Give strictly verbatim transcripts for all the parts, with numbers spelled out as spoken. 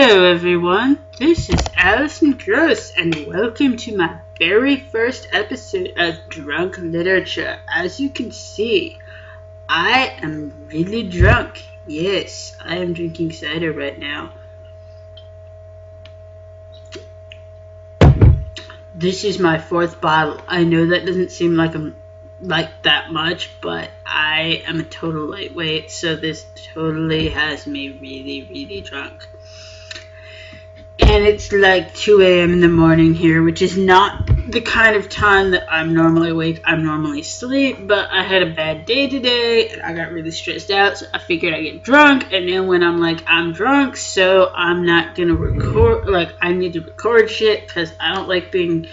Hello everyone, this is Alison Gross and welcome to my very first episode of Drunk Literature. As you can see, I am really drunk. Yes, I am drinking cider right now. This is my fourth bottle. I know that doesn't seem like I'm like that much, but I am a total lightweight, so this totally has me really, really drunk. And it's like two a m in the morning here, which is not the kind of time that I'm normally awake. I'm normally asleep, but I had a bad day today, and I got really stressed out, so I figured I'd get drunk. And then when I'm like, I'm drunk, so I'm not going to record, like, I need to record shit, because I don't like being,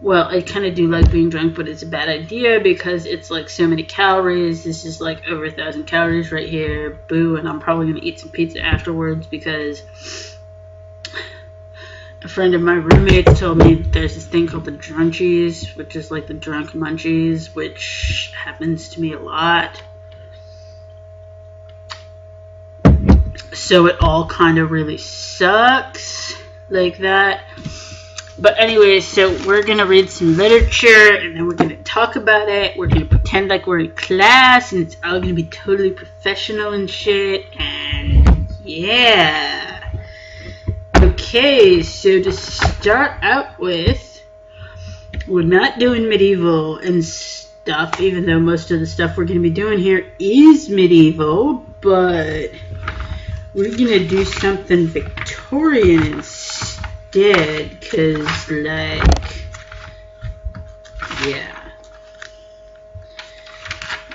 well, I kind of do like being drunk, but it's a bad idea, because it's like so many calories. This is like over a thousand calories right here, boo, and I'm probably going to eat some pizza afterwards, because a friend of my roommates told me there's this thing called the drunchies, which is like the drunk munchies, which happens to me a lot. So it all kind of really sucks like that. But anyway, so we're going to read some literature, and then we're going to talk about it. We're going to pretend like we're in class, and it's all going to be totally professional and shit. And yeah. Okay, so to start out with, we're not doing medieval and stuff, even though most of the stuff we're going to be doing here is medieval, but we're going to do something Victorian instead, because, like, yeah.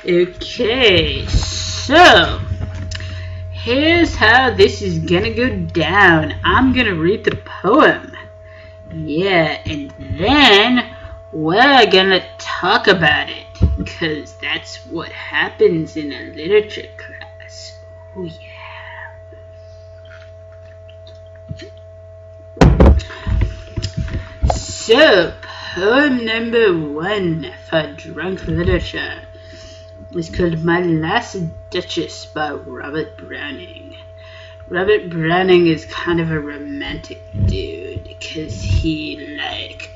Okay, so here's how this is gonna go down. I'm gonna read the poem. Yeah, and then we're gonna talk about it, because that's what happens in a literature class. Oh yeah. So, poem number one for Drunk Literature is called My Last Duchess by Robert Browning. Robert Browning is kind of a romantic dude, because he, like,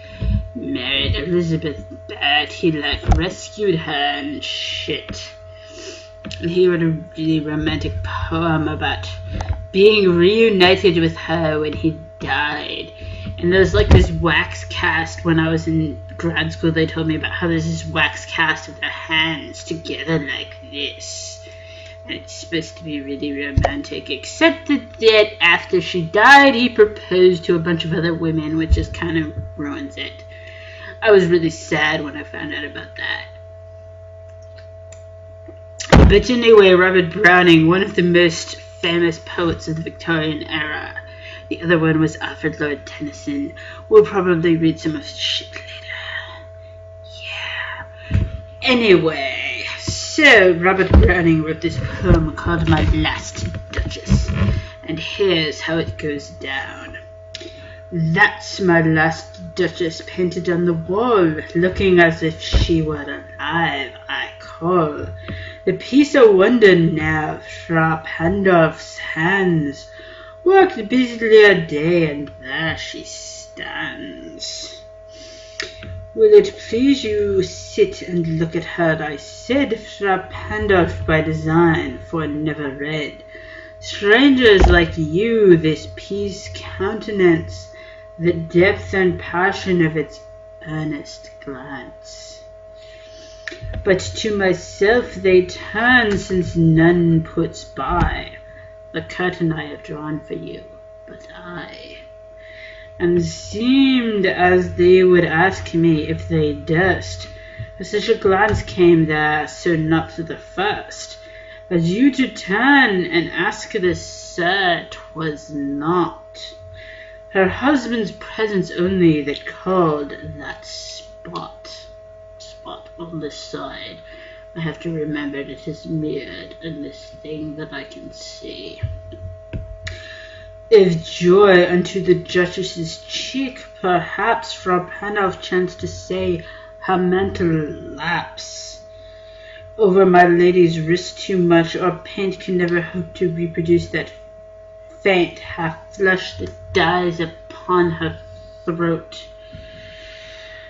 married Elizabeth Barrett. He, like, rescued her and shit. And he wrote a really romantic poem about being reunited with her when he died. And there's like this wax cast. When I was in grad school, they told me about how there's this wax cast of their hands together like this. And it's supposed to be really romantic, except that, that after she died, he proposed to a bunch of other women, which just kind of ruins it. I was really sad when I found out about that. But anyway, Robert Browning, one of the most famous poets of the Victorian era. The other one was Alfred Lord Tennyson. We'll probably read some of his shit later. Yeah. Anyway, so Robert Browning wrote this poem called My Last Duchess. And here's how it goes down. That's my last duchess painted on the wall, looking as if she were alive, I call. The piece of wonder now, Fra Pandolf's hands. Worked busily a day, and there she stands. Will it please you sit and look at her? I said, Fra Pandolf by design, for never read. Strangers like you, this piece countenance, the depth and passion of its earnest glance. But to myself they turn, since none puts by the curtain I have drawn for you, but I. And seemed as they would ask me if they durst, for such a glance came there, so not to the first. As you to turn and ask this, sir, 'twas not her husband's presence only that called that spot. Spot on the side. I have to remember that it is mirrored in this thing that I can see. If joy unto the Duchess's cheek, perhaps Fra Pandolf chanced to say, her mantle laps over my lady's wrist too much, or paint can never hope to reproduce that faint, half flushed, it dies upon her throat.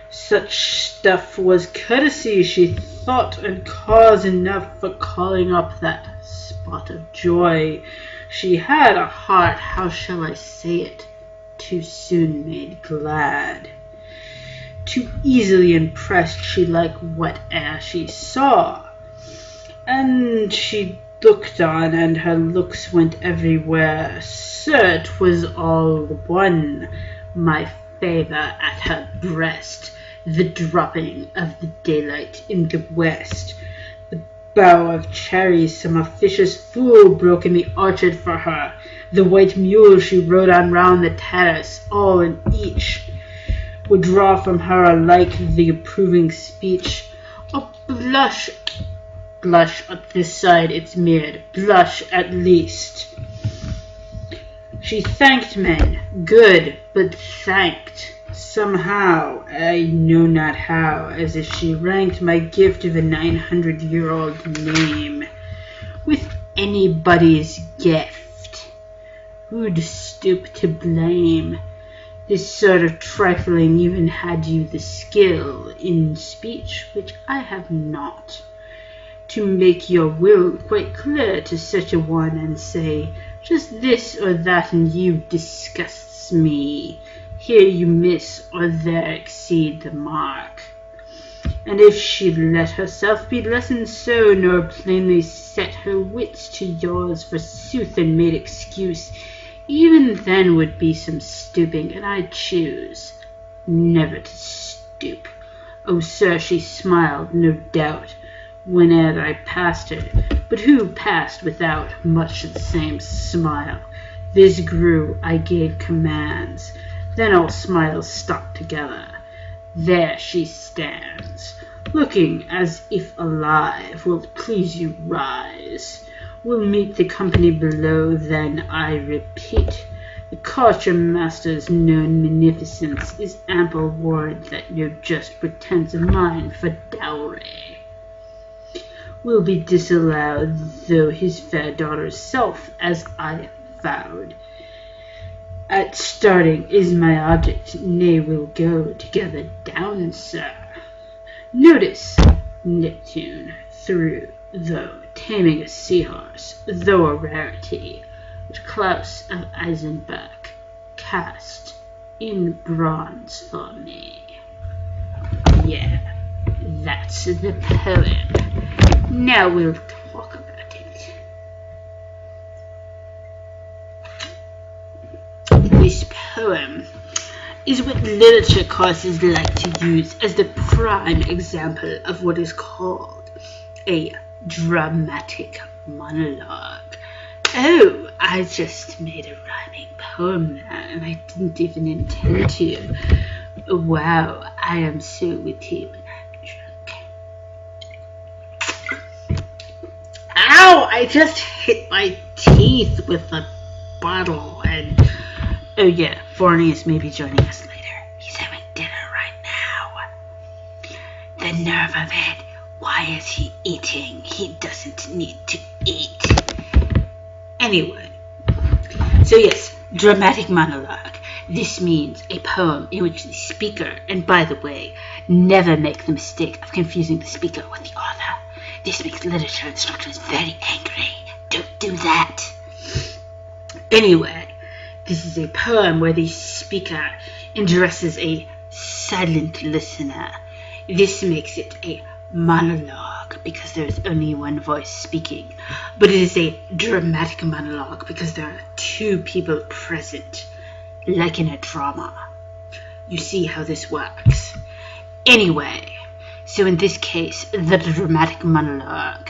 Such stuff was courtesy, she thought, and cause enough for calling up that spot of joy. She had a heart, how shall I say it, too soon made glad. Too easily impressed, she liked whate'er she saw. And she looked on, and her looks went everywhere. Sir, 'twas all one, my favour at her breast, the dropping of the daylight in the west, the bough of cherries some officious fool broke in the orchard for her, the white mule she rode on round the terrace, all and each would draw from her alike the approving speech. Oh, blush, blush up this side it's mirrored, blush at least. She thanked men, good, but thanked, somehow, I know not how, as if she ranked my gift of a nine hundred year old name with anybody's gift. Who'd stoop to blame? This sort of trifling, even had you the skill in speech, which I have not, to make your will quite clear to such a one and say, just this or that in you disgusts me, here you miss or there exceed the mark. And if she let herself be lessened so, nor plainly set her wits to yours forsooth and made excuse, even then would be some stooping, and I choose never to stoop. Oh, sir, she smiled, no doubt, whene'er I passed her, but who passed without much the same smile? This grew, I gave commands, then all smiles stuck together. There she stands, looking as if alive. Will please you rise? We'll meet the company below, then I repeat. The culture master's known munificence is ample warrant that no just pretence of mine for dowry will be disallowed, though his fair daughter's self, as I vowed at starting, is my object. Nay, we'll go together down, sir. Notice Neptune through, though taming a seahorse, though a rarity, which Klaus of Eisenberg cast in bronze for me. Yeah, that's the poem. Now we'll talk about it. This poem is what literature courses like to use as the prime example of what is called a dramatic monologue. Oh, I just made a rhyming poem there, and I didn't even intend to. Wow, I am so witty when I'm drunk. Ow! I just hit my teeth with a bottle, and oh yeah, Fornius may be joining us later. He's having dinner right now. The nerve of it. Why is he eating? He doesn't need to eat. Anyway, so yes, dramatic monologue. This means a poem in which the speaker, and by the way, never make the mistake of confusing the speaker with the author. This makes literature instructors very angry. Don't do that. Anyway, this is a poem where the speaker addresses a silent listener. This makes it a monologue because there is only one voice speaking, but it is a dramatic monologue because there are two people present, like in a drama. You see how this works. Anyway, so in this case, the dramatic monologue,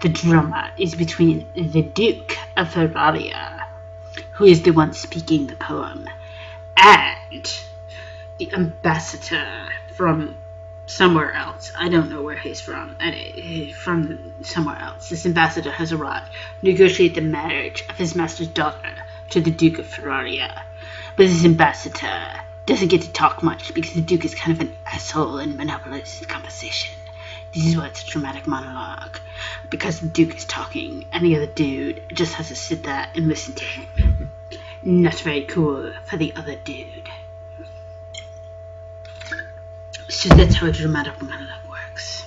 the drama, is between the Duke of Ferrara, who is the one speaking the poem, and the ambassador from somewhere else. I don't know where he's from. From somewhere else. This ambassador has arrived to negotiate the marriage of his master's daughter to the Duke of Ferrara. But this ambassador doesn't get to talk much because the Duke is kind of an asshole and monopolizes the conversation. This is why it's a dramatic monologue, because the Duke is talking and the other dude just has to sit there and listen to him. Not very cool for the other dude. So that's how a dramatic monologue works.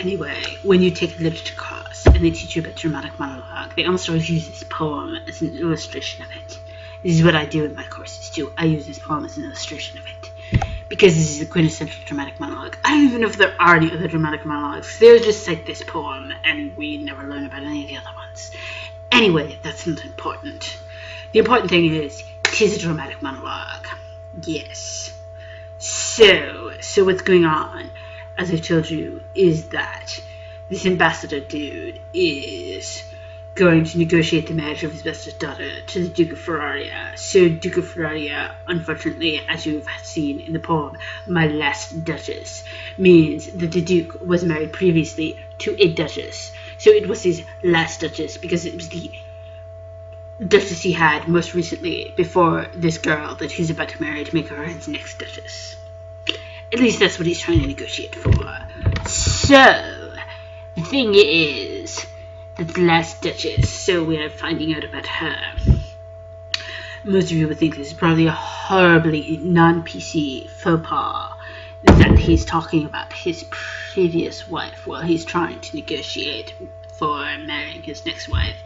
Anyway, when you take a literature course and they teach you about dramatic monologue, they almost always use this poem as an illustration of it. This is what I do in my courses too. I use this poem as an illustration of it, because this is the quintessential dramatic monologue. I don't even know if there are any other dramatic monologues. They're just like this poem, and we never learn about any of the other ones. Anyway, that's not important. The important thing is, it is a dramatic monologue. Yes. So, so what's going on, as I told you, is that this ambassador dude is going to negotiate the marriage of his bastard daughter to the Duke of Ferrara. So Duke of Ferrara, unfortunately, as you've seen in the poem, My Last Duchess, means that the Duke was married previously to a Duchess. So it was his last Duchess, because it was the Duchess he had most recently before this girl that he's about to marry to make her his next Duchess. At least that's what he's trying to negotiate for. So, the thing is that the last Duchess, so we are finding out about her. Most of you would think this is probably a horribly non-P C faux pas that he's talking about his previous wife while he's trying to negotiate for marrying his next wife.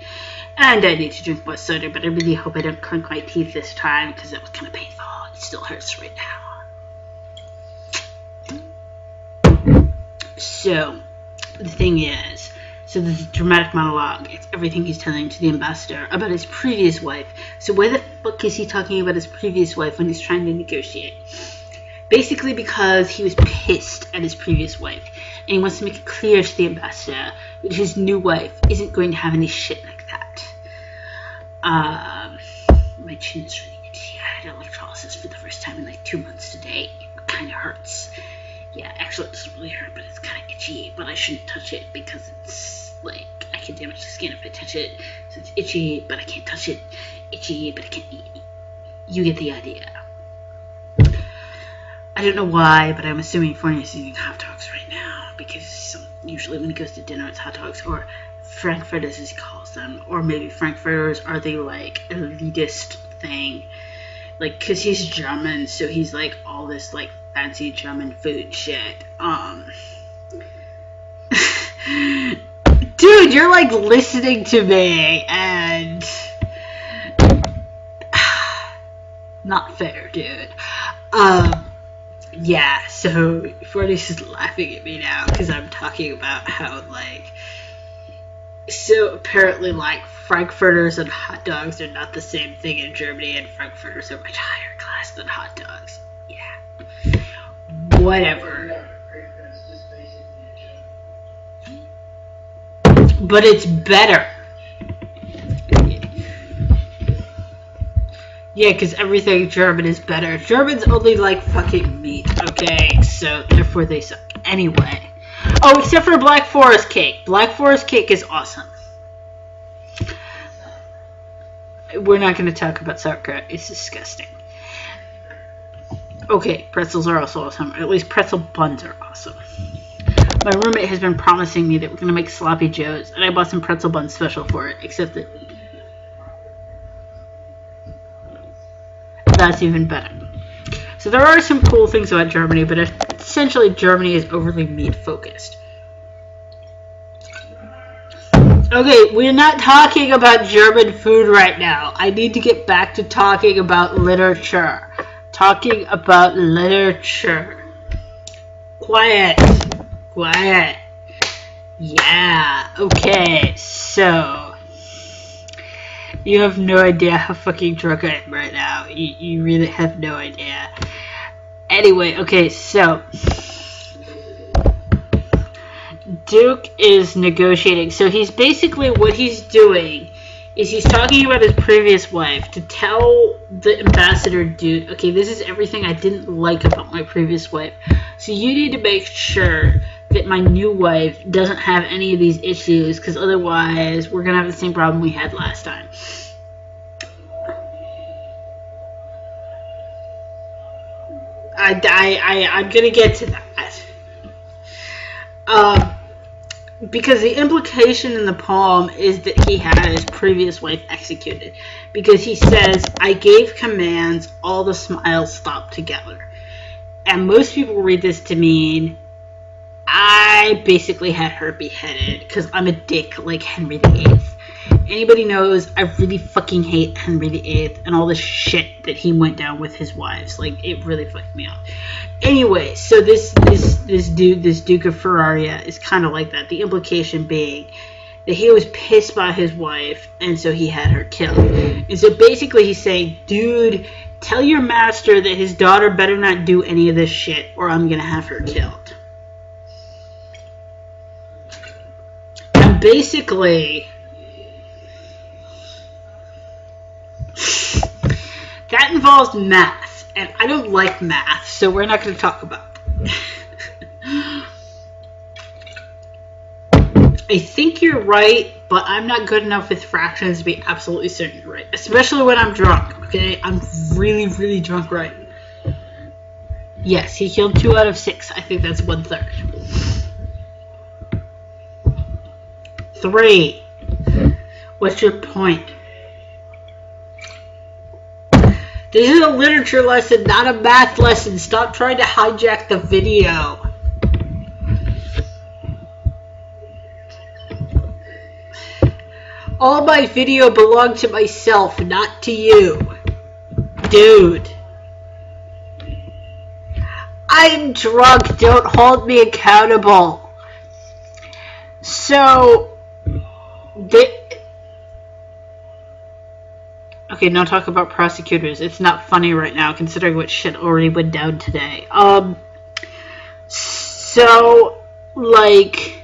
And I need to drink more soda, but I really hope I don't clunk my teeth this time, because that was kind of painful. It still hurts right now. So, the thing is, so this is dramatic monologue. It's everything he's telling to the ambassador about his previous wife. So why the fuck is he talking about his previous wife when he's trying to negotiate? Basically because he was pissed at his previous wife, and he wants to make it clear to the ambassador that his new wife isn't going to have any shit like that. Um, my chin is really itchy. I had electrolysis for the first time in like two months today. It kind of hurts. Yeah, actually it doesn't really hurt, but it's kind of itchy. But I shouldn't touch it because it's like, I can damage the skin if I touch it. So it's itchy, but I can't touch it. Itchy, but I can't eat it. You get the idea. I don't know why, but I'm assuming Fournier's eating hot dogs right now, because usually when he goes to dinner it's hot dogs, or frankfurters as he calls them, or maybe frankfurters are the like elitist thing, like because he's German, so he's like all this like fancy German food shit. Um, dude, you're like listening to me and not fair, dude. Um. Yeah, so Fordy's is laughing at me now because I'm talking about how, like, so apparently, like, frankfurters and hot dogs are not the same thing in Germany, and frankfurters are much higher class than hot dogs. Yeah. Whatever. But it's better. Yeah, because everything German is better. Germans only like fucking meat, okay? So, therefore they suck. Anyway. Oh, except for Black Forest cake. Black Forest cake is awesome. We're not going to talk about sauerkraut. It's disgusting. Okay, pretzels are also awesome. Or at least pretzel buns are awesome. My roommate has been promising me that we're going to make sloppy joes, and I bought some pretzel buns special for it, except that... That's even better. So there are some cool things about Germany, but essentially Germany is overly meat-focused. Okay, we're not talking about German food right now. I need to get back to talking about literature. Talking about literature. Quiet. Quiet. Yeah. Okay, so... You have no idea how fucking drunk I am right now. You, you really have no idea. Anyway, okay, so... Duke is negotiating. So he's basically, what he's doing is he's talking about his previous wife to tell the ambassador dude, okay, this is everything I didn't like about my previous wife. So you need to make sure that my new wife doesn't have any of these issues, because otherwise we're gonna have the same problem we had last time. I, I, I, I'm gonna get to that. Um, Because the implication in the poem is that he had his previous wife executed. Because he says, I gave commands, all the smiles stopped together. And most people read this to mean, I basically had her beheaded because I'm a dick like Henry the Eighth. Anybody knows, I really fucking hate Henry the Eighth and all the shit that he went down with his wives. Like, it really fucked me up. Anyway, so this this this dude, this Duke of Ferrara, is kind of like that. The implication being that he was pissed by his wife, and so he had her killed. And so basically he's saying, dude, tell your master that his daughter better not do any of this shit, or I'm going to have her killed. And basically... that involves math, and I don't like math, so we're not going to talk about it. I think you're right, but I'm not good enough with fractions to be absolutely certain you're right. Especially when I'm drunk, okay? I'm really, really drunk right. Yes, he killed two out of six. I think that's one third. Three. What's your point? This is a literature lesson, not a math lesson. Stop trying to hijack the video. All my video belonged to myself, not to you. Dude. I'm drunk. Don't hold me accountable. So... the Okay, now talk about prosecutors. It's not funny right now, considering what shit already went down today. Um, so, like,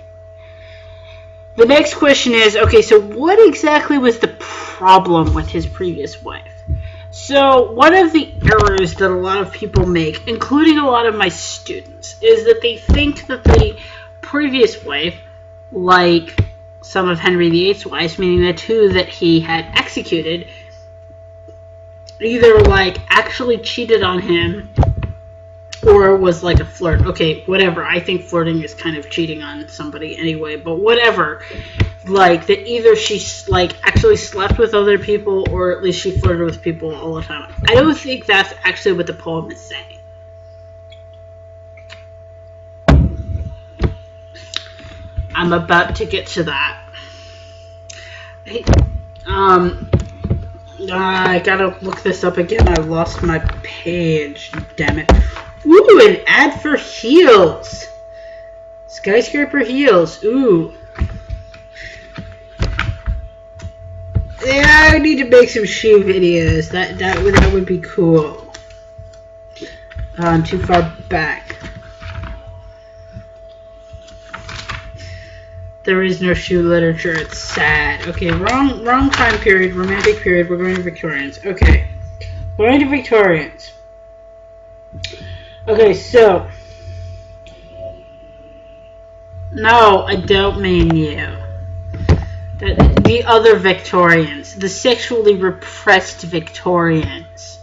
the next question is, okay, so what exactly was the problem with his previous wife? So, one of the errors that a lot of people make, including a lot of my students, is that they think that the previous wife, like some of Henry the Eighth's wives, meaning the two that he had executed, either like actually cheated on him or was like a flirt. Okay, whatever. I think flirting is kind of cheating on somebody anyway, but whatever. Like that either she like actually slept with other people or at least she flirted with people all the time. I don't think that's actually what the poem is saying. I'm about to get to that. Um... Uh, I gotta look this up again. I lost my page. Damn it. Ooh, an ad for heels. Skyscraper heels. Ooh. Yeah, I need to make some shoe videos. That that would that would be cool. Uh, I'm too far back. There is no shoe literature. It's sad. Okay, wrong wrong time period, romantic period. We're going to Victorians. Okay. We're going to Victorians. Okay, so. No, I don't mean you. The, the other Victorians. The sexually repressed Victorians.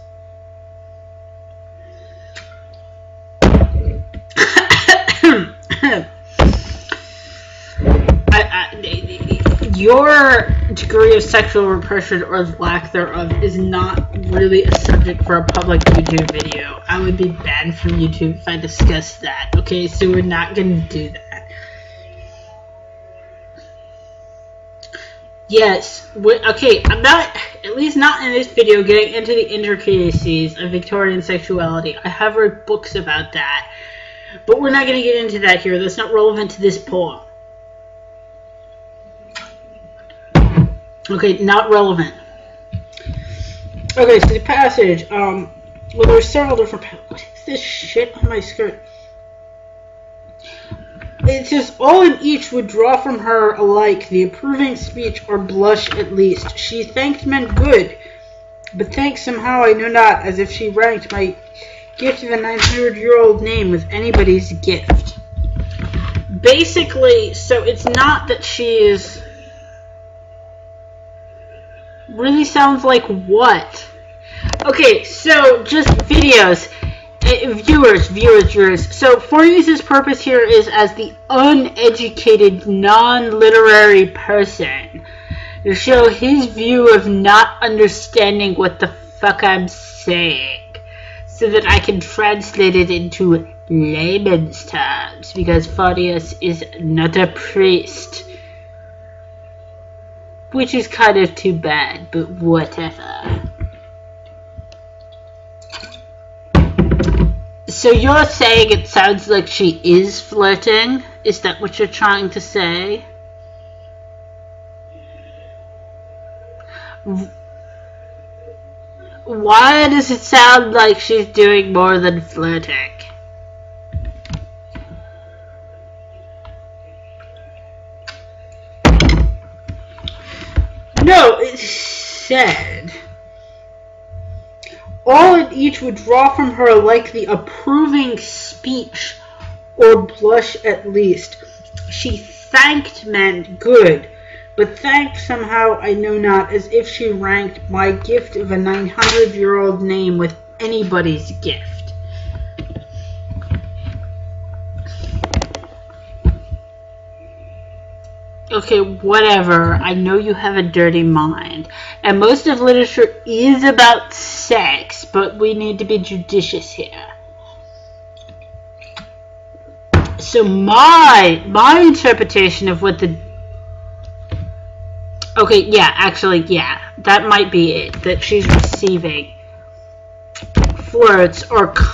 Your degree of sexual repression or lack thereof is not really a subject for a public YouTube video. I would be banned from YouTube if I discussed that. Okay, so we're not going to do that. Yes. Okay, I'm not, at least not in this video, getting into the intricacies of Victorian sexuality. I have read books about that. But we're not going to get into that here. That's not relevant to this poem. Okay, not relevant. Okay, so the passage, um, well, there's several different, what is this shit on my skirt? It says, all and each would draw from her alike the approving speech or blush at least. She thanked men good, but thanks somehow I know not, as if she ranked my gift of a nine hundred year old name with anybody's gift. Basically, so it's not that she is... Really sounds like what? Okay, so just videos. viewers, viewers, viewers. So Fornius's purpose here is as the uneducated, non-literary person to show his view of not understanding what the fuck I'm saying, so that I can translate it into layman's terms, because Fornius is not a priest. Which is kind of too bad, but whatever. So you're saying it sounds like she is flirting? Is that what you're trying to say? Why does it sound like she's doing more than flirting? No, it said, all and each would draw from her like the approving speech, or blush at least. She thanked meant good, but thanked somehow, I know not, as if she ranked my gift of a nine hundred year old name with anybody's gift. Okay, whatever. I know you have a dirty mind. And most of literature is about sex, but we need to be judicious here. So my, my interpretation of what the... Okay, yeah, actually, yeah. That might be it. That she's receiving flirts or c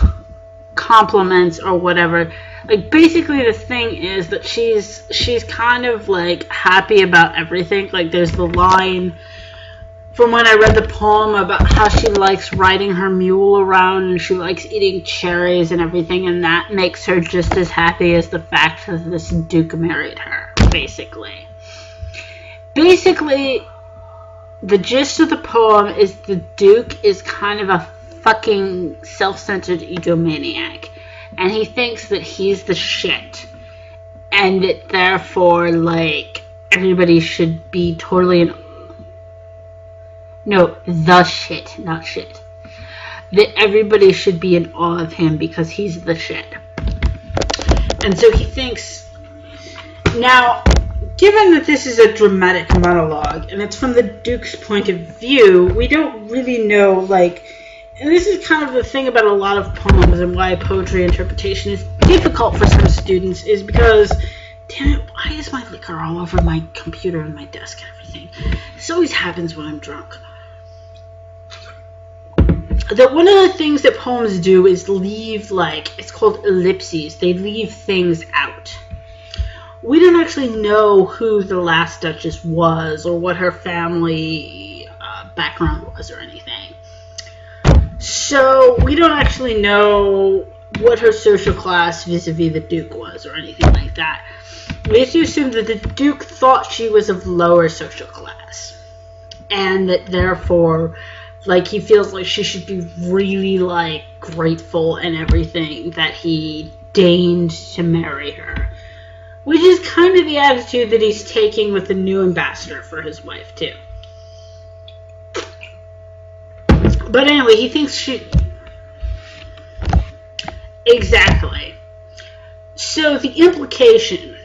compliments or whatever. Like, basically the thing is that she's she's kind of, like, happy about everything. Like, there's the line from when I read the poem about how she likes riding her mule around and she likes eating cherries and everything, and that makes her just as happy as the fact that this Duke married her, basically. Basically, the gist of the poem is the Duke is kind of a fucking self-centered egomaniac. And he thinks that he's the shit, and that therefore, like, everybody should be totally an... No, the shit, not shit. That everybody should be in awe of him because he's the shit. And so he thinks... Now, given that this is a dramatic monologue, and it's from the Duke's point of view, we don't really know, like... And this is kind of the thing about a lot of poems and why poetry interpretation is difficult for some students is because, damn it, why is my liquor all over my computer and my desk and everything? This always happens when I'm drunk. That one of the things that poems do is leave, like, it's called ellipses. They leave things out. We don't actually know who the last Duchess was or what her family uh, background was or anything. So, we don't actually know what her social class vis-a-vis the Duke was or anything like that. We have to assume that the Duke thought she was of lower social class. And that therefore, like, he feels like she should be really, like, grateful and everything that he deigned to marry her. Which is kind of the attitude that he's taking with the new ambassador for his wife, too. But anyway, he thinks she... Exactly. So the implication,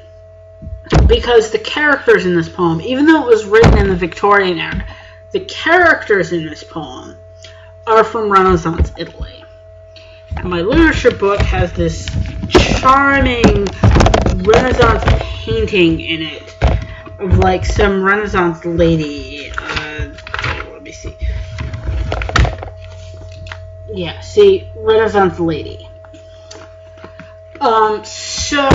because the characters in this poem, even though it was written in the Victorian era, the characters in this poem are from Renaissance Italy. And my literature book has this charming Renaissance painting in it of, like, some Renaissance lady. Uh, let me see. Yeah, see, Renaissance lady. Um, so,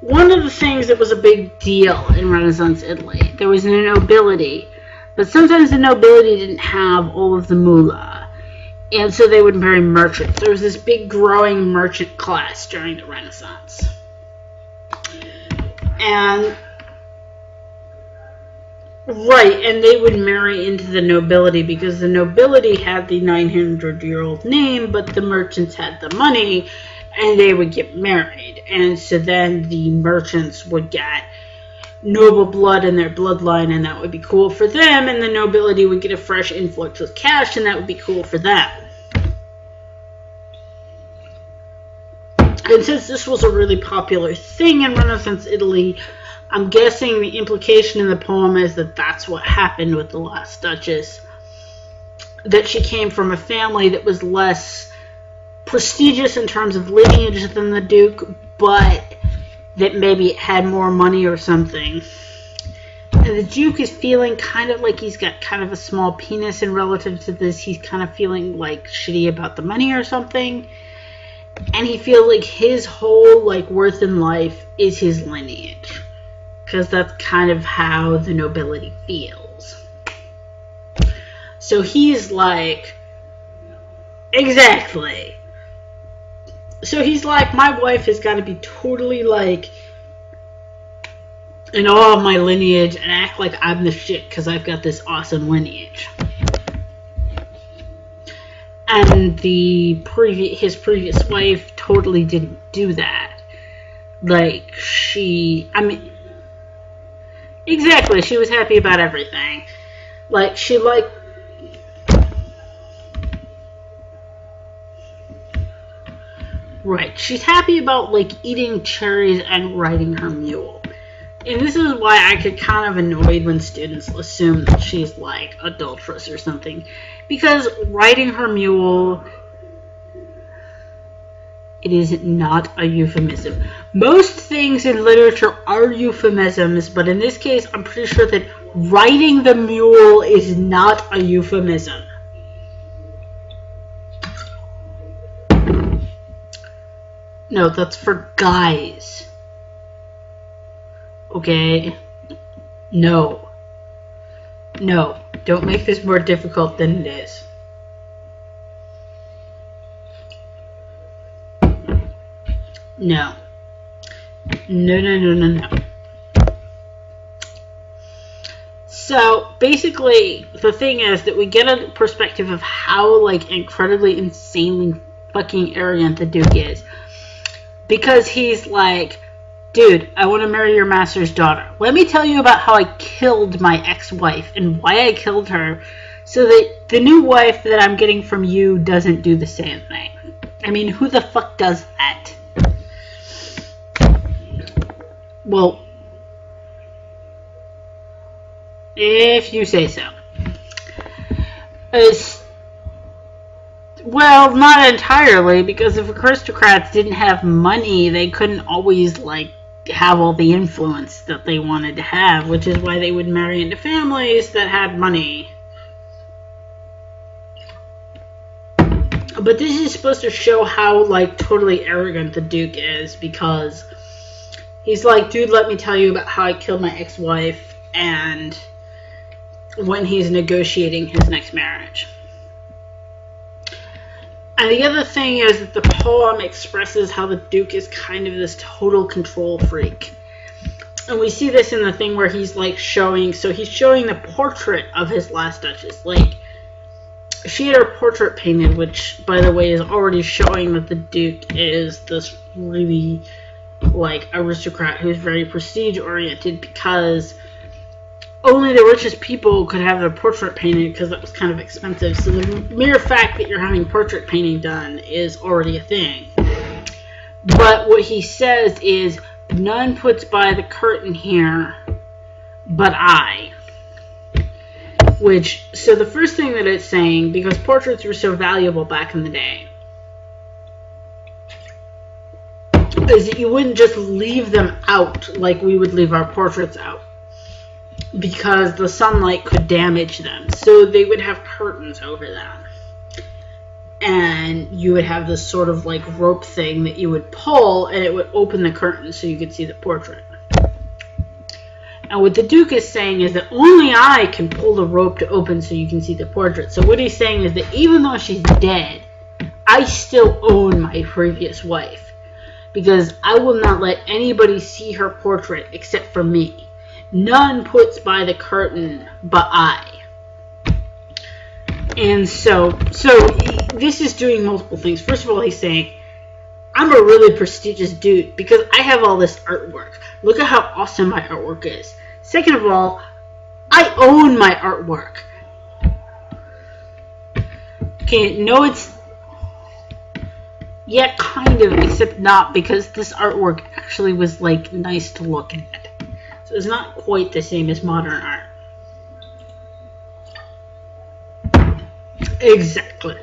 one of the things that was a big deal in Renaissance Italy, there was a nobility, but sometimes the nobility didn't have all of the moolah, and so they would marry merchants. There was this big growing merchant class during the Renaissance. And... Right, and they would marry into the nobility because the nobility had the nine hundred year old name, but the merchants had the money, and they would get married. And so then the merchants would get noble blood in their bloodline, and that would be cool for them, and the nobility would get a fresh influx of cash, and that would be cool for them. And since this was a really popular thing in Renaissance Italy, I'm guessing the implication in the poem is that that's what happened with the last Duchess. That she came from a family that was less prestigious in terms of lineage than the Duke, but that maybe it had more money or something. And the Duke is feeling kind of like he's got kind of a small penis, and relative to this, he's kind of feeling like shitty about the money or something. And he feels like his whole like worth in life is his lineage, because that's kind of how the nobility feels. So he's like, exactly. So he's like, my wife has got to be totally like in all of my lineage and act like I'm the shit because I've got this awesome lineage. And the previous, his previous wife totally didn't do that. Like, she, I mean, exactly, she was happy about everything. Like, she liked, right, she's happy about, like, eating cherries and riding her mule. And this is why I get kind of annoyed when students assume that she's, like, adulterous or something. Because riding her mule, it is not a euphemism. Most things in literature are euphemisms, but in this case, I'm pretty sure that riding the mule is not a euphemism. No, that's for guys. Okay, no, no, don't make this more difficult than it is. No, no, no, no, no, no. So basically the thing is that we get a perspective of how like incredibly, insanely fucking arrogant the Duke is, because he's like, dude, I want to marry your master's daughter. Let me tell you about how I killed my ex-wife and why I killed her so that the new wife that I'm getting from you doesn't do the same thing. I mean, who the fuck does that? Well, if you say so. It's, well, not entirely, because if aristocrats didn't have money, they couldn't always, like, have all the influence that they wanted to have, which is why they would marry into families that had money. But this is supposed to show how, like, totally arrogant the Duke is, because he's like, dude, let me tell you about how I killed my ex-wife, and when he's negotiating his next marriage. And the other thing is that the poem expresses how the Duke is kind of this total control freak. And we see this in the thing where he's like showing, so he's showing the portrait of his last Duchess. Like, she had her portrait painted, which, by the way, is already showing that the Duke is this really, like, aristocrat who's very prestige-oriented, because only the richest people could have their portrait painted, because that was kind of expensive. So the mere fact that you're having portrait painting done is already a thing. But what he says is, none puts by the curtain here but I. Which, so the first thing that it's saying, because portraits were so valuable back in the day, is that you wouldn't just leave them out like we would leave our portraits out, because the sunlight could damage them. So they would have curtains over them. And you would have this sort of like rope thing that you would pull, and it would open the curtain so you could see the portrait. And what the Duke is saying is that only I can pull the rope to open so you can see the portrait. So what he's saying is that even though she's dead, I still own my previous wife, because I will not let anybody see her portrait except for me. None puts by the curtain but I. And so, so this is doing multiple things. First of all, he's saying, I'm a really prestigious dude because I have all this artwork. Look at how awesome my artwork is. Second of all, I own my artwork. Okay, no, it's, Yeah, kind of, except not, because this artwork actually was, like, nice to look at. So it's not quite the same as modern art. Exactly.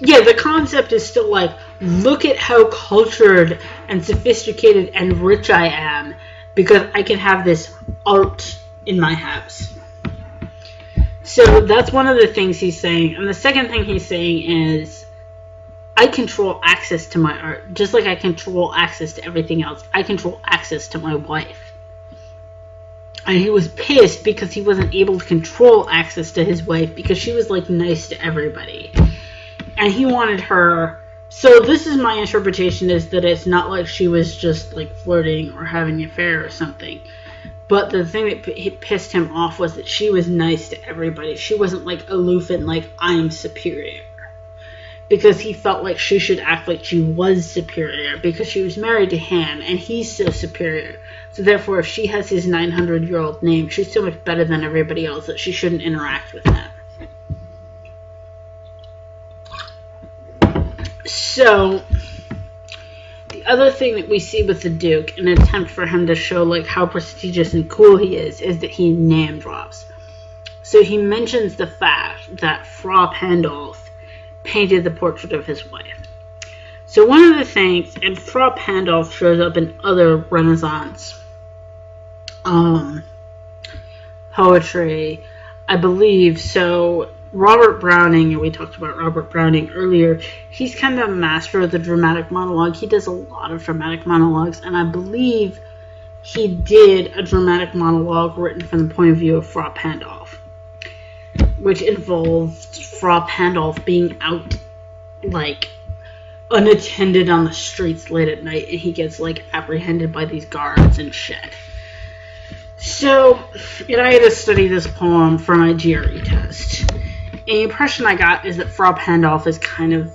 Yeah, the concept is still like, look at how cultured and sophisticated and rich I am, because I can have this art in my house. So that's one of the things he's saying. And the second thing he's saying is, I control access to my art, just like I control access to everything else. I control access to my wife. And he was pissed because he wasn't able to control access to his wife because she was, like, nice to everybody. And he wanted her... So this is my interpretation, is that it's not like she was just, like, flirting or having an affair or something. But the thing that p pissed him off was that she was nice to everybody. She wasn't, like, aloof and, like, I'm superior. Because he felt like she should act like she was superior because she was married to him and he's so superior. So therefore, if she has his nine hundred year old name, she's so much better than everybody else that she shouldn't interact with that. So the other thing that we see with the Duke, an attempt for him to show like how prestigious and cool he is, is that he name drops. So he mentions the fact that Fra Pandolf painted the portrait of his wife. So one of the things, and Fra Pandolf shows up in other Renaissance um, poetry, I believe. So Robert Browning, and we talked about Robert Browning earlier, he's kind of a master of the dramatic monologue. He does a lot of dramatic monologues, and I believe he did a dramatic monologue written from the point of view of Fra Pandolf, which involved Fra Pandolf being out, like, unattended on the streets late at night, and he gets, like, apprehended by these guards and shit. So, and I had to study this poem for my G R E test. And the impression I got is that Fra Pandolf is kind of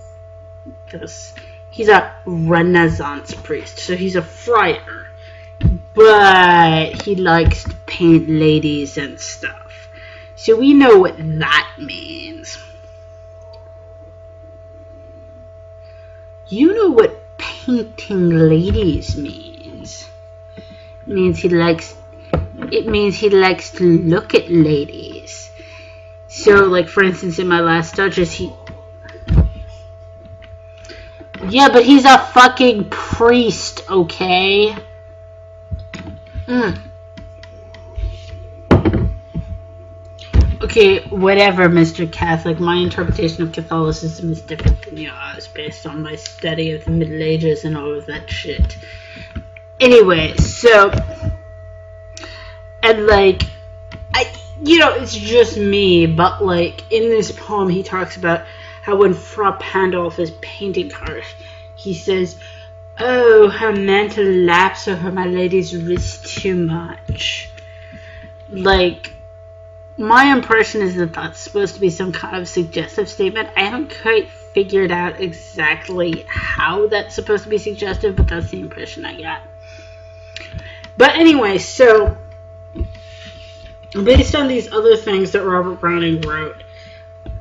this. He's a Renaissance priest, so he's a friar, but he likes to paint ladies and stuff. So we know what that means. You know what painting ladies means. It means he likes, it means he likes to look at ladies. So, like, for instance, in My Last Duchess, he... Yeah, but he's a fucking priest, okay? Mm. Okay, whatever, Mister Catholic. My interpretation of Catholicism is different than yours, based on my study of the Middle Ages and all of that shit. Anyway, so... And, like, I, you know, it's just me, but, like, in this poem he talks about how when Fra Pandolf is painting her, he says, "Oh, her mantle laps over my lady's wrist too much." Like... My impression is that that's supposed to be some kind of suggestive statement. I haven't quite figured out exactly how that's supposed to be suggestive, but that's the impression I got. But anyway, so based on these other things that Robert Browning wrote,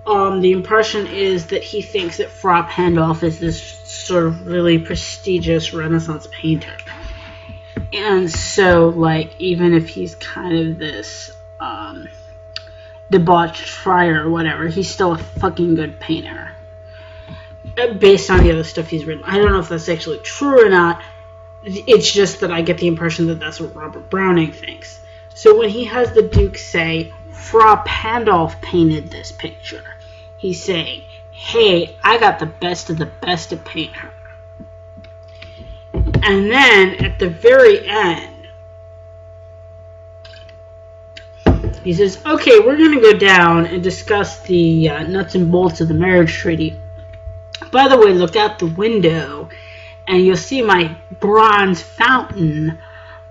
um, the impression is that he thinks that Fra Pandolf is this sort of really prestigious Renaissance painter. And so, like, even if he's kind of this... Um, debauched friar or whatever, he's still a fucking good painter based on the other stuff he's written. I don't know if that's actually true or not. It's just that I get the impression that that's what Robert Browning thinks. So when he has the Duke say, "Fra Pandolf painted this picture," he's saying, hey, I got the best of the best to paint her. And then at the very end, he says, okay, we're going to go down and discuss the uh, nuts and bolts of the marriage treaty. By the way, look out the window, and you'll see my bronze fountain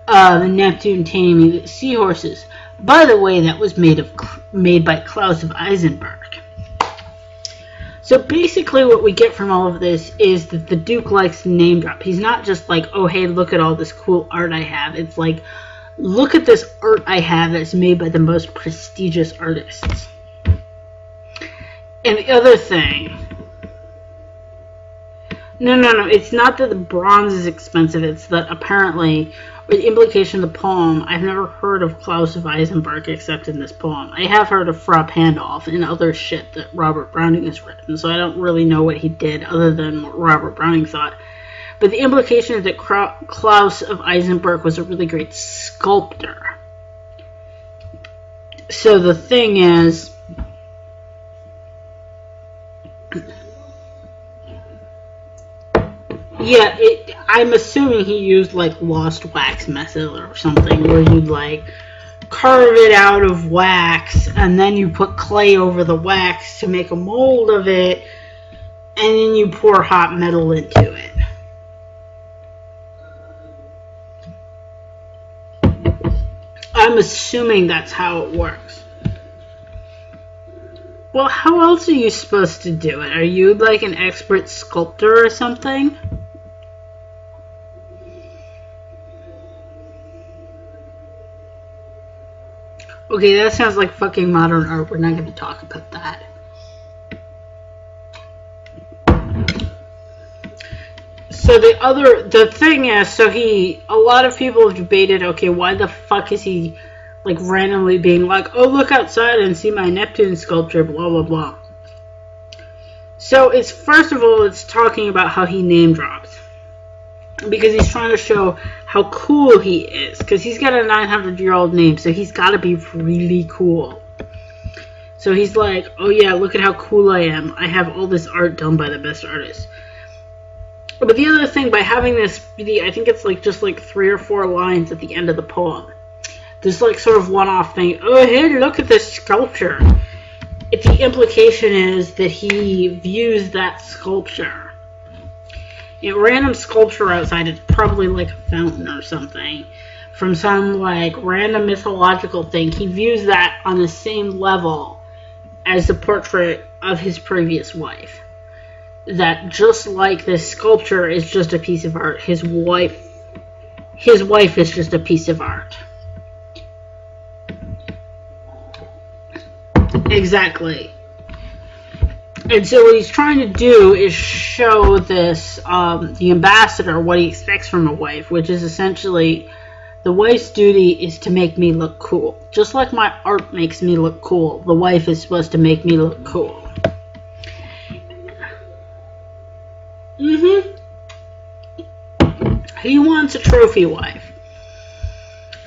of Neptune taming seahorses. By the way, that was made, of, made by Klaus of Eisenberg. So basically what we get from all of this is that the Duke likes to name drop. He's not just like, oh, hey, look at all this cool art I have. It's like... Look at this art I have that's made by the most prestigious artists. And the other thing No, no, no. It's not that the bronze is expensive. It's that apparently, with the implication of the poem, I've never heard of Klaus of Eisenberg except in this poem. I have heard of Fra Pandolf and other shit that Robert Browning has written, so I don't really know what he did other than what Robert Browning thought. But the implication is that Klaus of Eisenberg was a really great sculptor. So the thing is, yeah, it, I'm assuming he used, like, lost wax method or something, where you'd, like, carve it out of wax, and then you put clay over the wax to make a mold of it, and then you pour hot metal into it. I'm assuming that's how it works. Well, how else are you supposed to do it? Are you like an expert sculptor or something? Okay, that sounds like fucking modern art. We're not going to talk about that. So the other, the thing is, so he, a lot of people have debated, okay, why the fuck is he, like, randomly being like, oh, look outside and see my Neptune sculpture, blah, blah, blah. So it's, first of all, it's talking about how he name drops. Because he's trying to show how cool he is. Because he's got a nine hundred year old name, so he's got to be really cool. So he's like, oh yeah, look at how cool I am. I have all this art done by the best artists. But the other thing, by having this, the, I think it's like just like three or four lines at the end of the poem. There's like sort of one-off thing. Oh, hey, look at this sculpture. If the implication is that he views that sculpture. You know, random sculpture outside is probably like a fountain or something. From some like random mythological thing. He views that on the same level as the portrait of his previous wife. That just like this sculpture is just a piece of art, his wife his wife is just a piece of art. Exactly. And so what he's trying to do is show this, um, the ambassador, what he expects from a wife, which is essentially the wife's duty is to make me look cool. Just like my art makes me look cool, the wife is supposed to make me look cool. Mm-hmm. He wants a trophy wife.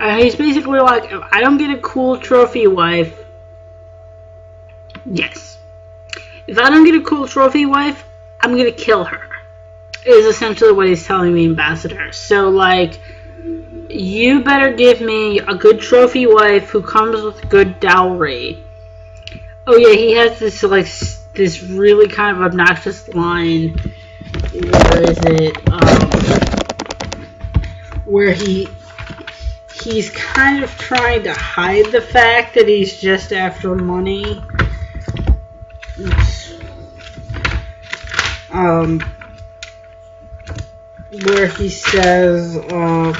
Uh, he's basically like, if I don't get a cool trophy wife, yes. If I don't get a cool trophy wife, I'm going to kill her, is essentially what he's telling the ambassador. So, like, you better give me a good trophy wife who comes with a good dowry. Oh, yeah, he has this, like, this really kind of obnoxious line. What is it, um, where he, he's kind of trying to hide the fact that he's just after money. Oops. Um, where he says, um,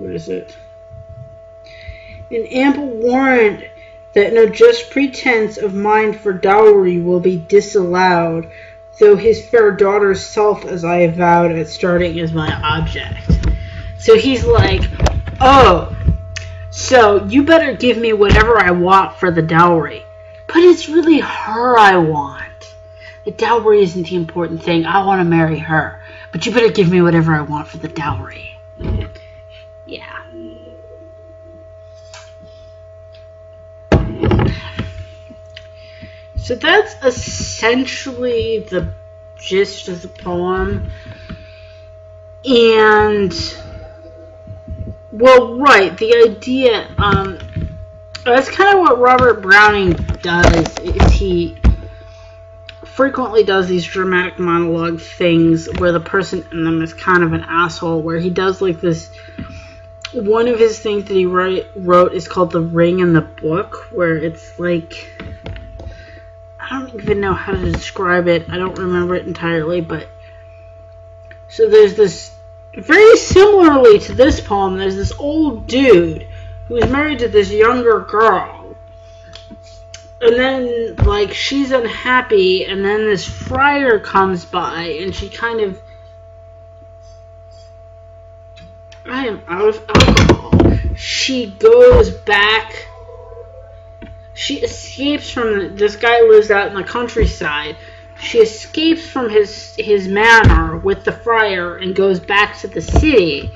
what is it, an ample warrant that no just pretense of mine for dowry will be disallowed, though his fair daughter's self as I avowed at starting is my object. So he's like, oh, so you better give me whatever I want for the dowry. But it's really her I want. The dowry isn't the important thing. I want to marry her. But you better give me whatever I want for the dowry. Yeah. So that's essentially the gist of the poem. And, well, right, the idea, um, that's kind of what Robert Browning does, is he frequently does these dramatic monologue things where the person in them is kind of an asshole, where he does like this. One of his things that he write, wrote is called The Ring and the Book, where it's like, I don't even know how to describe it. I don't remember it entirely, but so there's this, very similarly to this poem, there's this old dude who is married to this younger girl, And then, like, she's unhappy, and then this friar comes by, and she kind of... I am out of alcohol. She goes back. She escapes from... This guy lives out in the countryside. She escapes from his, his manor with the friar and goes back to the city.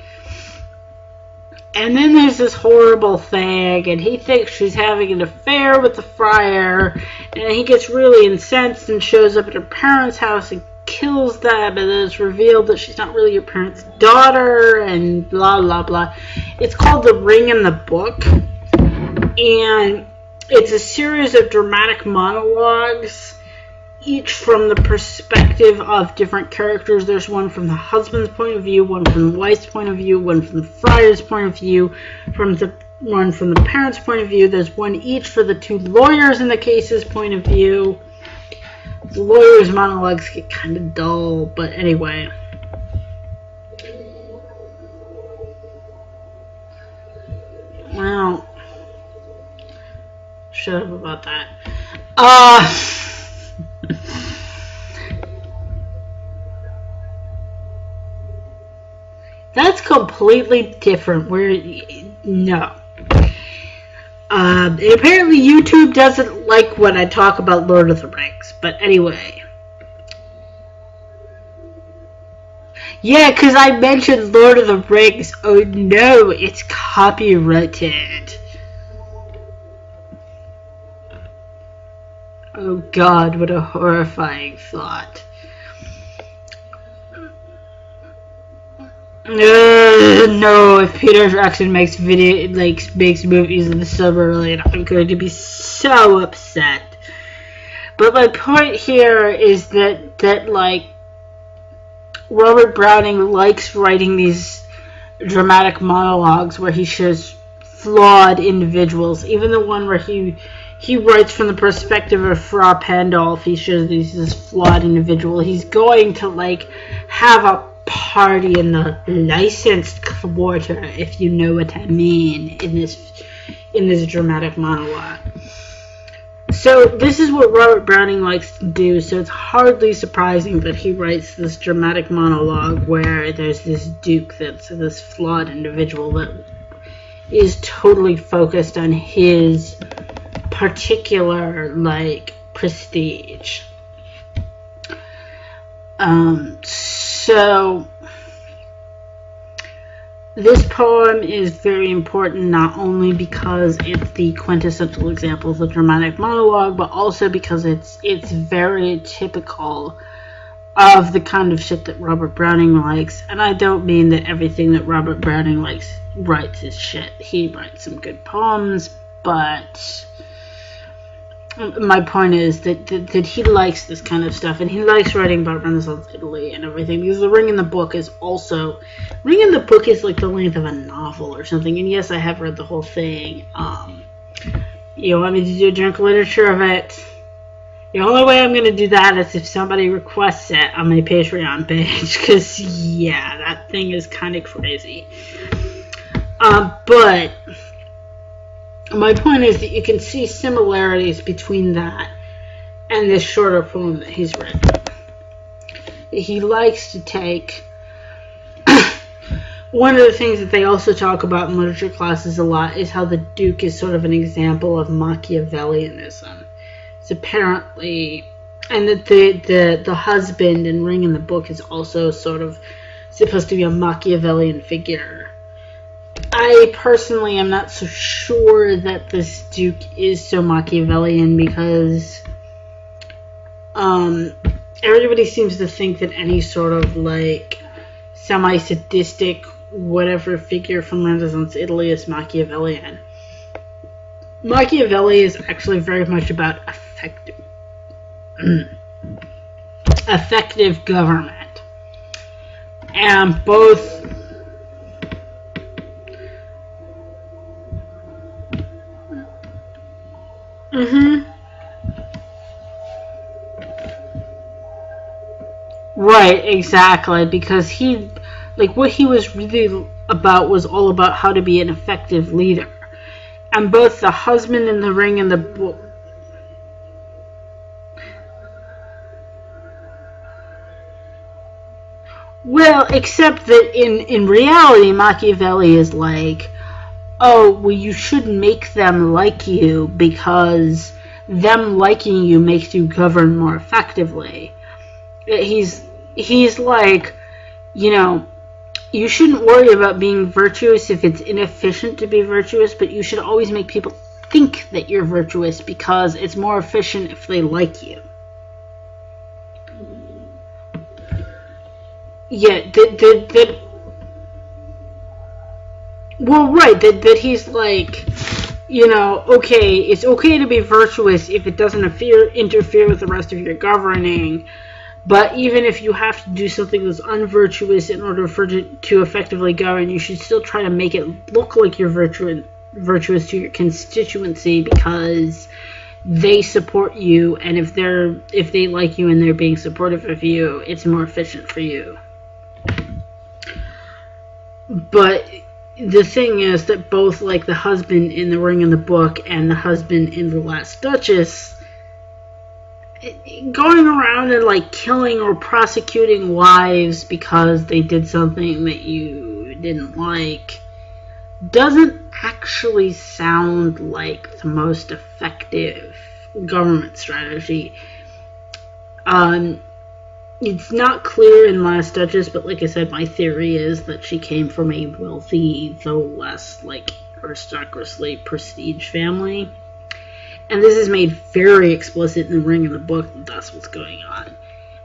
And then there's this horrible thing, and he thinks she's having an affair with the friar, and he gets really incensed and shows up at her parents' house and kills them, and then it's revealed that she's not really your parents' daughter, and blah, blah, blah. It's called The Ring and the Book, and it's a series of dramatic monologues, each from the perspective of different characters. There's one from the husband's point of view, one from the wife's point of view, one from the friar's point of view, from the one from the parents' point of view. There's one each for the two lawyers in the case's point of view. The lawyers' monologues get kind of dull, but anyway. Wow. Shut up about that. Uh... That's completely different. Where no, um, apparently YouTube doesn't like when I talk about Lord of the Rings. But anyway, yeah, because I mentioned Lord of the Rings. Oh no, it's copyrighted. Oh God, what a horrifying thought. Uh, no, if Peter Jackson makes video, like, makes movies in the summer late, I'm going to be so upset. But my point here is that, that like, Robert Browning likes writing these dramatic monologues where he shows flawed individuals, even the one where he... He writes from the perspective of Fra Pandolf. He shows he's this flawed individual. He's going to, like, have a party in the licensed quarter, if you know what I mean, in this in this dramatic monologue. So this is what Robert Browning likes to do, so it's hardly surprising that he writes this dramatic monologue where there's this duke that's this flawed individual that is totally focused on his... particular, like, prestige. Um, so, this poem is very important not only because it's the quintessential example of the dramatic monologue, but also because it's it's very typical of the kind of shit that Robert Browning likes. And I don't mean that everything that Robert Browning likes writes is shit. He writes some good poems, but... My point is that, that that he likes this kind of stuff, and he likes writing about Renaissance Italy and everything, because The Ring in the Book is also... Ring in the Book is like the length of a novel or something, and yes, I have read the whole thing. Um, you want me to do a drunk literature of it? The only way I'm going to do that is if somebody requests it on my Patreon page, because, yeah, that thing is kind of crazy. Uh, but... My point is that you can see similarities between that and this shorter poem that he's written. He likes to take... One of the things that they also talk about in literature classes a lot is how the Duke is sort of an example of Machiavellianism. It's apparently... And that the, the, the husband in Ring in the Book is also sort of supposed to be a Machiavellian figure. I personally am not so sure that this Duke is so Machiavellian, because um, everybody seems to think that any sort of, like, semi-sadistic whatever figure from Renaissance Italy is Machiavellian. Machiavelli is actually very much about effective, effective government. And both... Mm-hmm. Right, exactly, because he, like, what he was really about was all about how to be an effective leader. And both the husband in The Ring and the Book, Well, except that in, in reality, Machiavelli is like, oh, well, you should make them like you because them liking you makes you govern more effectively. He's, he's like, you know, you shouldn't worry about being virtuous if it's inefficient to be virtuous, but you should always make people think that you're virtuous because it's more efficient if they like you. Yeah, that, that, that, well, right, that, that he's like, you know, okay, it's okay to be virtuous if it doesn't interfere, interfere with the rest of your governing, but even if you have to do something that's unvirtuous in order for to, to effectively govern, you should still try to make it look like you're virtuous, virtuous to your constituency because they support you, and if they're if they like you and they're being supportive of you, it's more efficient for you. But the thing is that both, like, the husband in The Ring and the Book and the husband in The Last Duchess, going around and, like, killing or prosecuting wives because they did something that you didn't like doesn't actually sound like the most effective government strategy. Um... It's not clear in Last Duchess, but like I said, my theory is that she came from a wealthy, though less, like, aristocracy prestige family. And this is made very explicit in The Ring and the Book that that's what's going on.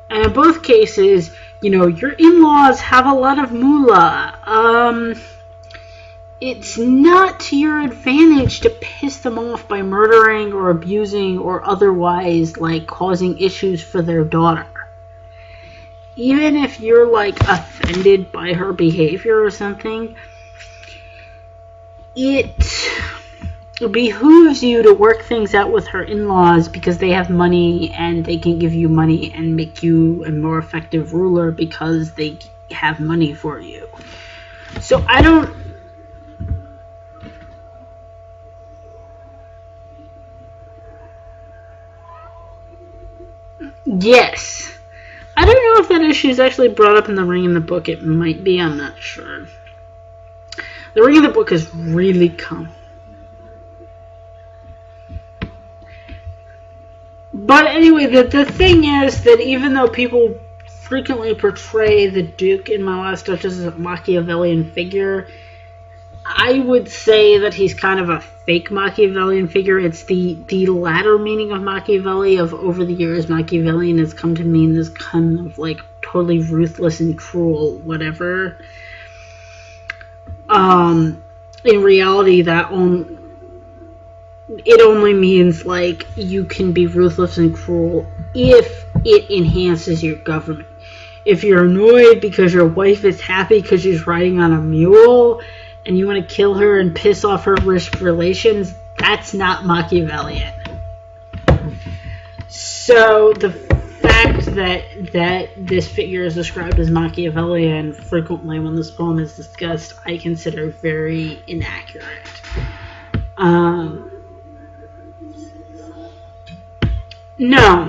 And in both cases, you know, your in-laws have a lot of moolah. Um, it's not to your advantage to piss them off by murdering or abusing or otherwise, like, causing issues for their daughter. Even if you're, like, offended by her behavior or something, it behooves you to work things out with her in-laws because they have money and they can give you money and make you a more effective ruler because they have money for you. So I don't... Yes. I don't know if that issue is actually brought up in The Ring and the Book. It might be. I'm not sure. The Ring and the Book is really calm. But anyway, the, the thing is that even though people frequently portray the Duke in My Last Duchess as a Machiavellian figure, I would say that he's kind of a fake Machiavellian figure. It's the, the latter meaning of Machiavelli, of over the years Machiavellian has come to mean this kind of, like, totally ruthless and cruel whatever. Um, in reality, that on, it only means, like, you can be ruthless and cruel if it enhances your government. If you're annoyed because your wife is happy because she's riding on a mule, and you want to kill her and piss off her rich relations, that's not Machiavellian. So the fact that that this figure is described as Machiavellian frequently when this poem is discussed, I consider very inaccurate. Um, no.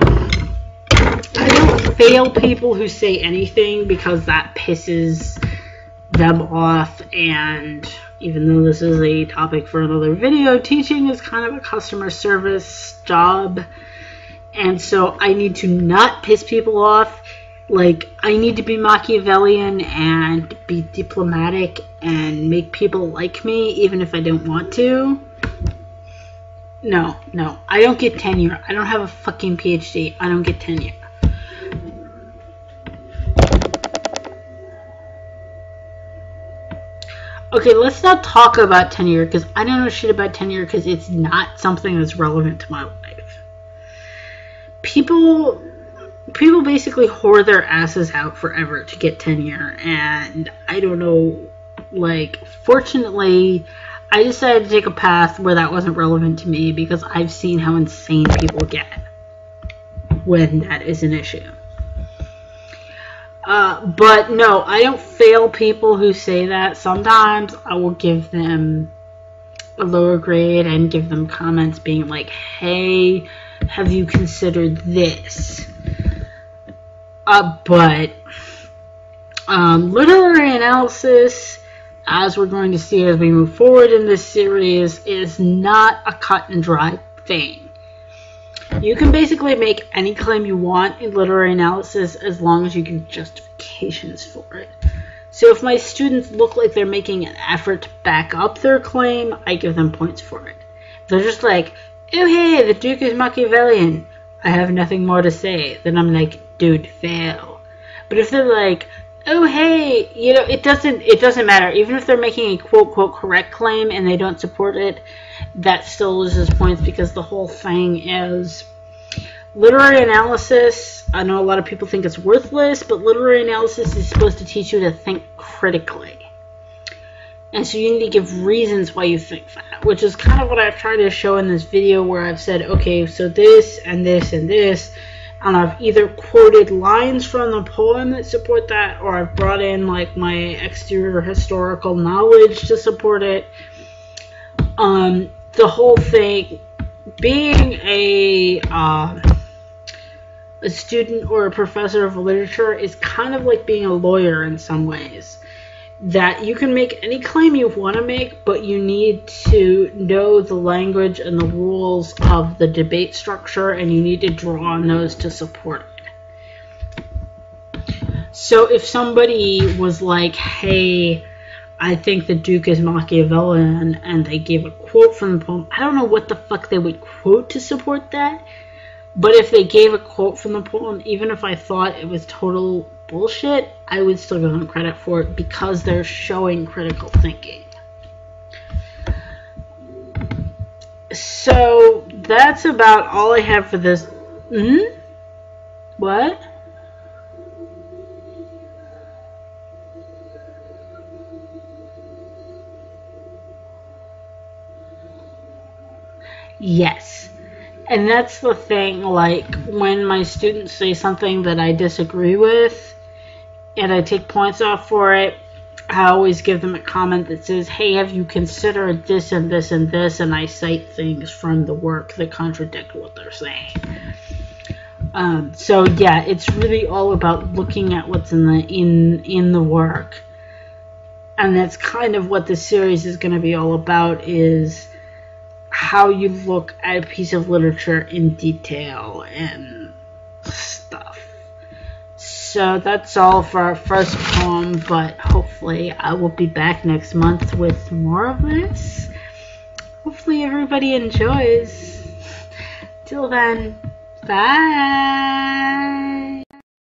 I don't fail people who say anything because that pisses them off, and even though this is a topic for another video, teaching is kind of a customer service job, and so I need to not piss people off. Like, I need to be Machiavellian and be diplomatic and make people like me even if I don't want to. No, no, I don't get tenure. I don't have a fucking PhD. I don't get tenure. Okay, let's not talk about tenure, because I don't know shit about tenure, because it's not something that's relevant to my life. People, people basically whore their asses out forever to get tenure, and I don't know, like, fortunately, I decided to take a path where that wasn't relevant to me, because I've seen how insane people get when that is an issue. Uh, but no, I don't fail people who say that. Sometimes I will give them a lower grade and give them comments being like, hey, have you considered this? Uh, but um, literary analysis, as we're going to see as we move forward in this series, is not a cut and dry thing. You can basically make any claim you want in literary analysis as long as you give justifications for it. So if my students look like they're making an effort to back up their claim, I give them points for it. If they're just like, oh hey, the Duke is Machiavellian, I have nothing more to say, then I'm like, dude, fail. But if they're like, oh hey, you know, it doesn't it doesn't matter. Even if they're making a quote quote correct claim and they don't support it, that still loses points, because the whole thing is literary analysis. I know a lot of people think it's worthless, but literary analysis is supposed to teach you to think critically. And so you need to give reasons why you think that, which is kind of what I've tried to show in this video, where I've said, okay, so this and this and this, and I've either quoted lines from the poem that support that, or I've brought in like my exterior historical knowledge to support it. Um, the whole thing, being a, uh, a student or a professor of literature is kind of like being a lawyer in some ways. That you can make any claim you want to make, but you need to know the language and the rules of the debate structure, and you need to draw on those to support it. So if somebody was like, hey, I think the Duke is Machiavellian, and they gave a quote from the poem, I don't know what the fuck they would quote to support that, but if they gave a quote from the poem, even if I thought it was total bullshit, I would still give them credit for it, because they're showing critical thinking. So that's about all I have for this. Mm-hmm. What? Yes. And that's the thing, like, when my students say something that I disagree with, and I take points off for it, I always give them a comment that says, hey, have you considered this and this and this? And I cite things from the work that contradict what they're saying. Um, so yeah, it's really all about looking at what's in the in in the work, and that's kind of what this series is going to be all about, is how you look at a piece of literature in detail and stuff. So that's all for our first poem, but hopefully I will be back next month with more of this. Hopefully everybody enjoys. Till then, bye!